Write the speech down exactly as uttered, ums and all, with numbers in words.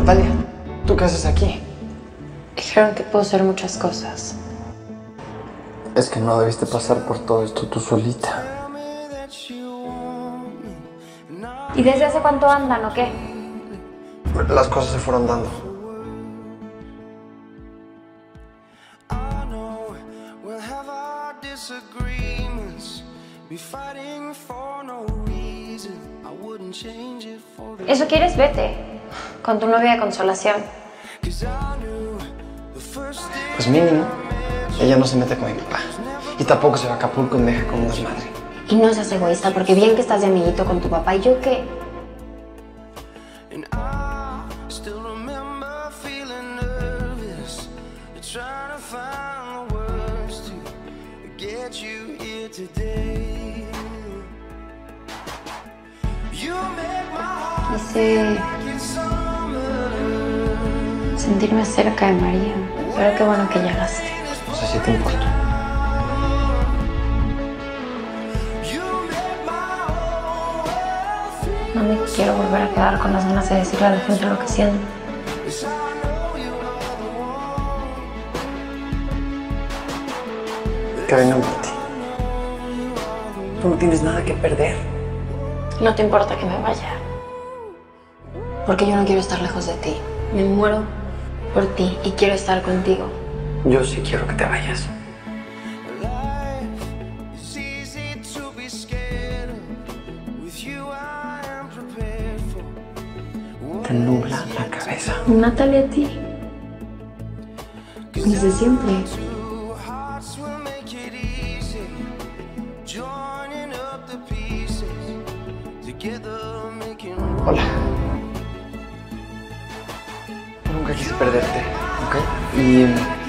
Natalia, ¿tú qué haces aquí? Dijeron que puedo hacer muchas cosas. Es que no debiste pasar por todo esto tú solita. ¿Y desde hace cuánto andan o qué? Las cosas se fueron dando. ¿Eso quieres? Vete con tu novia de consolación. Pues mínimo, ella no se mete con mi papá. Y tampoco se va a Acapulco y me deja con un desmadre. Y no seas egoísta, porque bien que estás de amiguito con tu papá. ¿Y yo qué? Quise sentirme cerca de María, pero qué bueno que llegaste. O sea, sí te importa. No me quiero volver a quedar con las ganas de decirle a la gente lo que siento. Cariño, por ti. Tú no tienes nada que perder. No te importa que me vaya. Porque yo no quiero estar lejos de ti. Me muero por ti y quiero estar contigo. Yo sí quiero que te vayas. Te nubla la cabeza. Natalia, a ti. Desde siempre. Hola. Nunca quise perderte, ¿ok? Y...